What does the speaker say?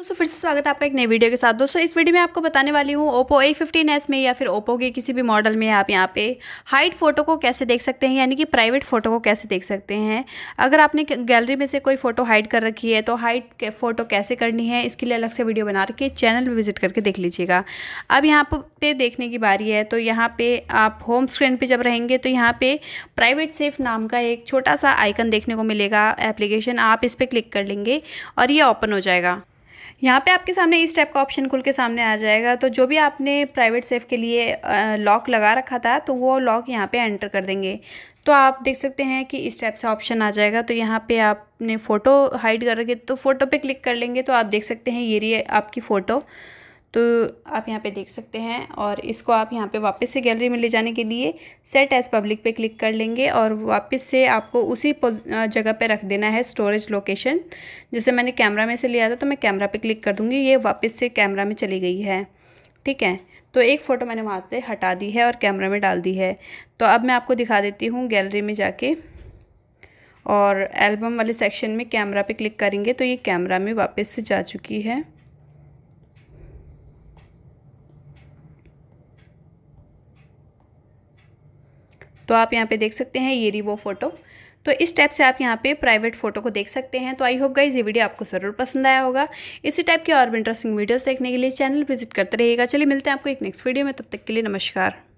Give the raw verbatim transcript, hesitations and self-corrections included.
दोस्तों फिर से स्वागत है आपका एक नई वीडियो के साथ। दोस्तों इस वीडियो में आपको बताने वाली हूँ Oppo A फिफ्टीन s में या फिर Oppo के किसी भी मॉडल में आप यहाँ पे हाइड फ़ोटो को कैसे देख सकते हैं, यानी कि प्राइवेट फ़ोटो को कैसे देख सकते हैं। अगर आपने गैलरी में से कोई फ़ोटो हाइड कर रखी है तो हाइड फ़ोटो कैसे करनी है, इसके लिए अलग से वीडियो बना रखी है, चैनल पर विजिट करके देख लीजिएगा। अब यहाँ पर देखने की बारी है, तो यहाँ पर आप होम स्क्रीन पर जब रहेंगे तो यहाँ पर प्राइवेट सेफ नाम का एक छोटा सा आइकन देखने को मिलेगा एप्लीकेशन। आप इस पर क्लिक कर लेंगे और ये ओपन हो जाएगा। यहाँ पे आपके सामने इस टाइप का ऑप्शन खुल के सामने आ जाएगा। तो जो भी आपने प्राइवेट सेफ के लिए लॉक लगा रखा था तो वो लॉक यहाँ पे एंटर कर देंगे। तो आप देख सकते हैं कि इस टाइप का ऑप्शन आ जाएगा। तो यहाँ पे आपने फ़ोटो हाइड कर रखे तो फ़ोटो पे क्लिक कर लेंगे तो आप देख सकते हैं ये रही है आपकी फ़ोटो। तो आप यहाँ पे देख सकते हैं और इसको आप यहाँ पे वापस से गैलरी में ले जाने के लिए सेट एज पब्लिक पे क्लिक कर लेंगे और वापस से आपको उसी जगह पे रख देना है स्टोरेज लोकेशन। जैसे मैंने कैमरा में से लिया था तो मैं कैमरा पे क्लिक कर दूँगी, ये वापस से कैमरा में चली गई है। ठीक है, तो एक फ़ोटो मैंने वहाँ से हटा दी है और कैमरा में डाल दी है। तो अब मैं आपको दिखा देती हूँ गैलरी में जाके और एल्बम वाले सेक्शन में कैमरा पर क्लिक करेंगे तो ये कैमरा में वापस से जा चुकी है। तो आप यहाँ पे देख सकते हैं ये रही वो फ़ोटो। तो इस टाइप से आप यहाँ पे प्राइवेट फ़ोटो को देख सकते हैं। तो आई होप गाइस ये वीडियो आपको ज़रूर पसंद आया होगा। इसी टाइप के और भी इंटरेस्टिंग वीडियोस देखने के लिए चैनल विजिट करते रहिएगा। चलिए मिलते हैं आपको एक नेक्स्ट वीडियो में, तब तक के लिए नमस्कार।